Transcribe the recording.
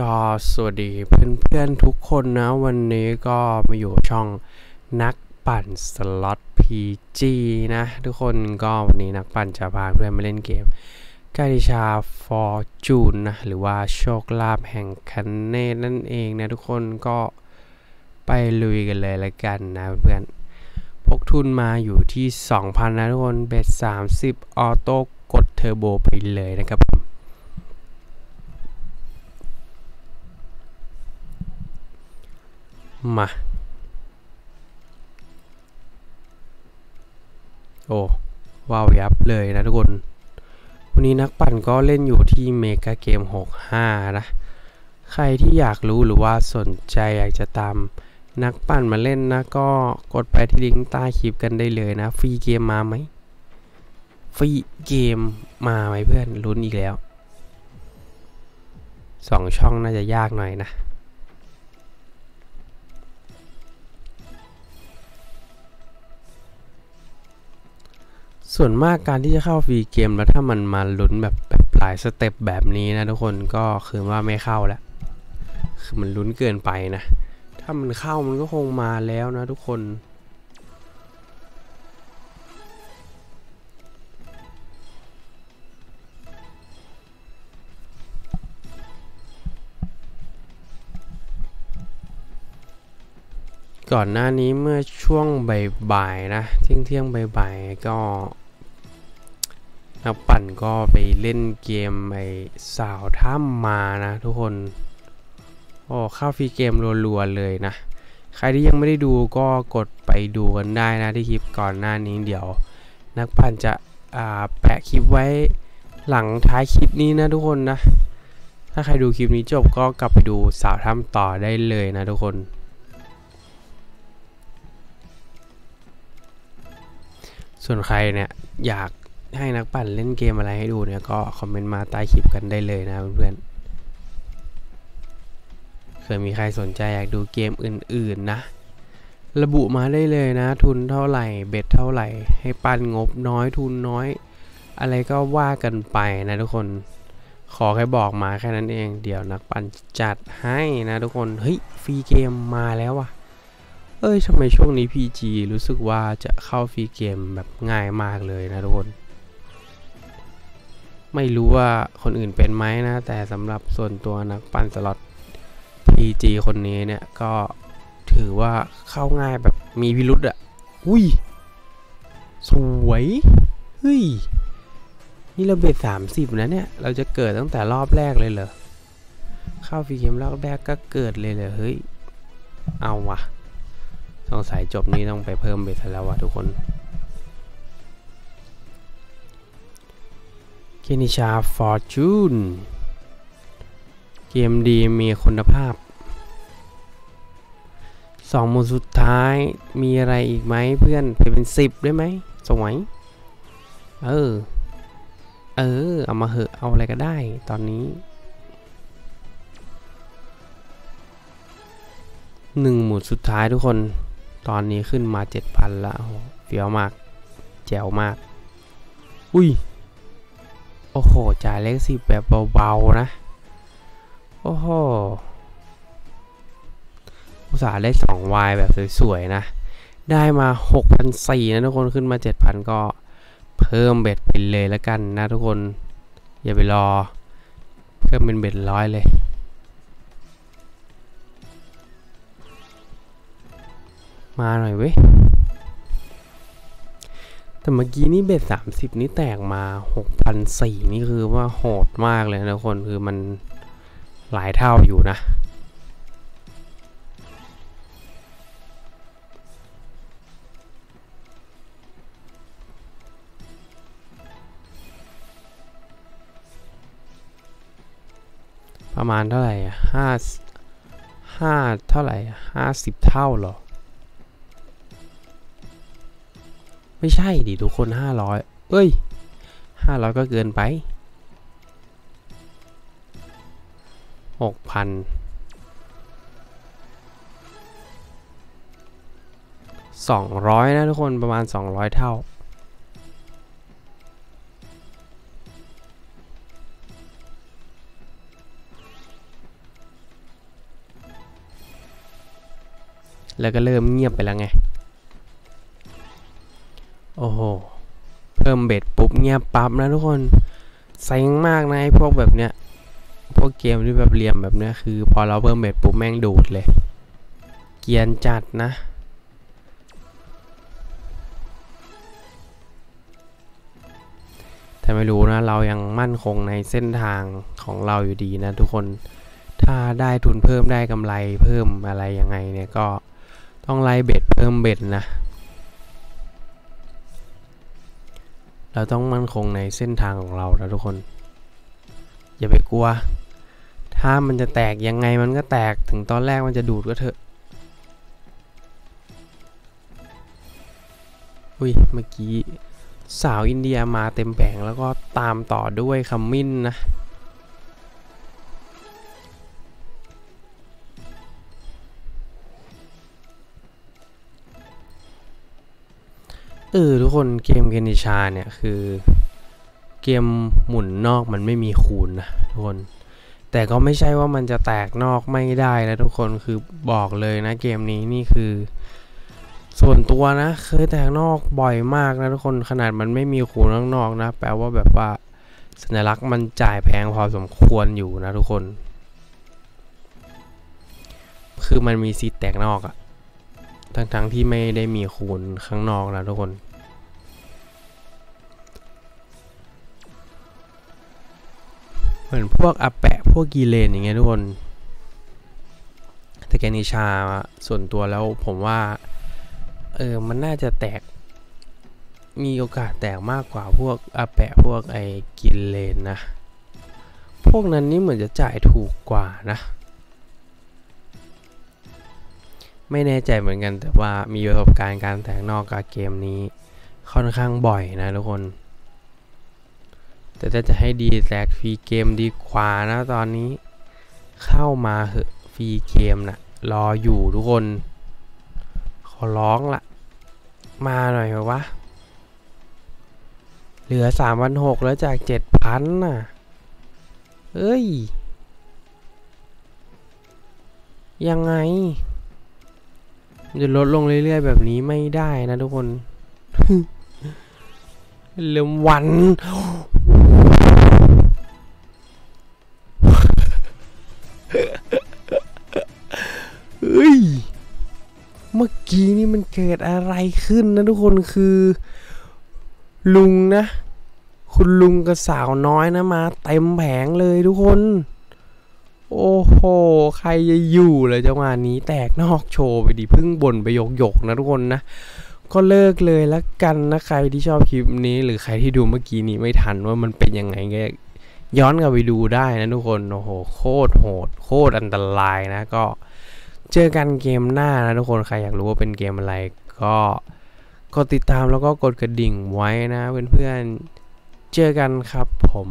ก็สวัสดีเพื่อนๆทุกคนนะวันนี้ก็มาอยู่ช่องนักปั่นสล็อต PG นะทุกคนก็วันนี้นักปั่นจะพาเพื่อนมาเล่นเกมกาลิชาฟอร์จูนนะหรือว่าโชคลาภแห่งคันเน่นั่นเองนะทุกคนก็ไปลุยกันเลยละกันนะเพื่อนพกทุนมาอยู่ที่ 2,000 นะทุกคนเบ็ด30ออโต้กดเทอร์โบไปเลยนะครับมาโอ้ว้าวยับเลยนะทุกคนวันนี้นักปั่นก็เล่นอยู่ที่เมกาเกม65นะใครที่อยากรู้หรือว่าสนใจอยากจะตามนักปั่นมาเล่นนะก็กดไปที่ลิงก์ใต้คลิปกันได้เลยนะฟรีเกมมาไหมฟรีเกมมาไหมเพื่อนลุ้นอีกแล้ว2ช่องน่าจะยากหน่อยนะส่วนมากการที่จะเข้าฟรีเกมแล้วถ้ามันมาลุ้นแบบหลายสเต็ปแบบนี้นะทุกคนก็คือว่าไม่เข้าแล้วคือมันลุ้นเกินไปนะถ้ามันเข้ามันก็คงมาแล้วนะทุกคนก่อนหน้านี้เมื่อช่วงบ่ายๆนะเที่ยงบ่ายๆก็นักปั่นก็ไปเล่นเกมไอ้สาวถ้ำมานะทุกคนโอ้เข้าฟรีเกมรัวๆเลยนะใครที่ยังไม่ได้ดูก็กดไปดูกันได้นะที่คลิปก่อนหน้านี้เดี๋ยวนักปั่นจะแปะคลิปไว้หลังท้ายคลิปนี้นะทุกคนนะถ้าใครดูคลิปนี้จบก็กลับไปดูสาวถ้ำต่อได้เลยนะทุกคนส่วนใครเนี่ยอยากให้นักปั่นเล่นเกมอะไรให้ดูเนี่ยก็คอมเมนต์มาใต้คลิปกันได้เลยนะเพื่อนๆเคยมีใครสนใจอยากดูเกมอื่นๆนะระบุมาได้เลยนะทุนเท่าไหร่เบ็ดเท่าไหร่ให้ปั่นงบน้อยทุนน้อยอะไรก็ว่ากันไปนะทุกคนขอแค่บอกมาแค่นั้นเองเดี๋ยวนักปั่นจัดให้นะทุกคนเฮ้ยฟรีเกมมาแล้วว่ะทำไมช่วงนี้ PG รู้สึกว่าจะเข้าฟรีเกมแบบง่ายมากเลยนะทุกคนไม่รู้ว่าคนอื่นเป็นไหมนะแต่สำหรับส่วนตัวนักปั่นสล็อต PG คนนี้เนี่ยก็ถือว่าเข้าง่ายแบบมีพิรุธอ่ะอุ้ยสวยเฮ้ยนี่เราเบ็ด30นะเนี่ยเราจะเกิดตั้งแต่รอบแรกเลยเหรอเข้าฟรีเกมรอบแรกก็เกิดเลยเหรอเฮ้ยเอาว่ะสงสัยจบนี้ต้องไปเพิ่มเบ็ดแล้ววะทุกคนกาลิชาฟอร์จูนเกมดีมีคุณภาพ2หมุนสุดท้ายมีอะไรอีกไหมเพื่อนไปเป็น10ได้ไหมสวยเอามาเหอะเอาอะไรก็ได้ตอนนี้1หมุนสุดท้ายทุกคนตอนนี้ขึ้นมา 7,000 ละโหเฟี้ยวมากแจ๋วมากอุ้ยโอ้โหจ่ายเลข10แบบเบาๆนะโอ้โหอุตส่าห์ได้2 วายแบบสวยๆนะได้มา 6,400 นะทุกคนขึ้นมา 7,000 ก็เพิ่มเบ็ดไปเลยละกันนะทุกคนอย่าไปรอเพิ่มเป็นเบ็ด100เลยมาหน่อยเว้ยแต่เมื่อกี้นี่เบ็ด30นี่แตกมา 6,400 นี่คือว่าโหดมากเลยนะคนคือมันหลายเท่าอยู่นะประมาณเท่าไหร่5เท่าไหร่50เท่าหรอไม่ใช่ดิทุกคน500เอ้ย500ก็เกินไป 6,200 นะทุกคนประมาณ200เท่า แล้วก็เริ่มเงียบไปแล้วไงโอ้โหเพิ่มเบ็ดปุ๊บเงียบปั๊บนะทุกคนเซ็งมากนะไอ้พวกแบบเนี้ยพวกเกมที่แบบเหลี่ยมแบบเนี้ยคือพอเราเพิ่มเบ็ดปุ๊บแม่งดูดเลยเกียนจัดนะแต่ไม่รู้นะเรายังมั่นคงในเส้นทางของเราอยู่ดีนะทุกคนถ้าได้ทุนเพิ่มได้กำไรเพิ่มอะไรยังไงเนี่ยก็ต้องไล่เบ็ดเพิ่มเบ็ดนะเราต้องมั่นคงในเส้นทางของเรานะทุกคนอย่าไปกลัวถ้ามันจะแตกยังไงมันก็แตกถึงตอนแรกมันจะดูดก็เถอะอุ้ยเมื่อกี้สาวอินเดียมาเต็มแผงแล้วก็ตามต่อด้วยขมิ้นนะทุกคนเกมเกนิชาเนี่ยคือเกมหมุนนอกมันไม่มีคูณนะทุกคนแต่ก็ไม่ใช่ว่ามันจะแตกนอกไม่ได้นะทุกคนคือบอกเลยนะเกมนี้นี่คือส่วนตัวนะเคยแตกนอกบ่อยมากนะทุกคนขนาดมันไม่มีคูณข้างนอกนะแปลว่าแบบว่าสัญลักษณ์มันจ่ายแพงพอสมควรอยู่นะทุกคนคือมันมีสีแตกนอกอะทั้งที่ไม่ได้มีคูณข้างนอกนะทุกคนเหมือนพวกอาแปะพวกกีเลนอย่างเงี้ยทุกคนแต่แกนิชาส่วนตัวแล้วผมว่ามันน่าจะแตกมีโอกาสแตกมากกว่าพวกอาแปะพวกไอ้กีเลนนะพวกนั้นนี่เหมือนจะจ่ายถูกกว่านะไม่แน่ใจเหมือนกันแต่ว่ามีประสบการณ์การแตกนอกกับเกมนี้ค่อนข้างบ่อยนะทุกคนแต่ถ้าจะให้ดีแตกฟรีเกมดีกว่านะตอนนี้เข้ามาเหอะฟรีเกมนะรออยู่ทุกคนขอร้องละมาหน่อยเหรอวะเหลือ 3,600 แล้วจาก 7,000 น่ะเอ้ยยังไงจะลดลงเรื่อยๆแบบนี้ไม่ได้นะทุกคน เริ่มวัน เฮ้ยเมื่อกี้นี่มันเกิดอะไรขึ้นนะทุกคนคือลุงนะคุณลุงกับสาวน้อยนะมาเต็มแผงเลยทุกคนโอ้โหใครจะอยู่เลยจังหวะนี้แตกนอกโชว์ไปดิพึ่งบ่นไปยกนะทุกคนนะก็เลิกเลยละกันนะใครที่ชอบคลิปนี้หรือใครที่ดูเมื่อกี้นี้ไม่ทันว่ามันเป็นยังไงก็ย้อนกลับไปดูได้นะทุกคนโอ้โหโคตรโหดโคตรอันตรายนะก็เจอกันเกมหน้านะทุกคนใครอยากรู้ว่าเป็นเกมอะไรก็กดติดตามแล้วก็กดกระดิ่งไว้นะเพื่อนๆเจอกันครับผม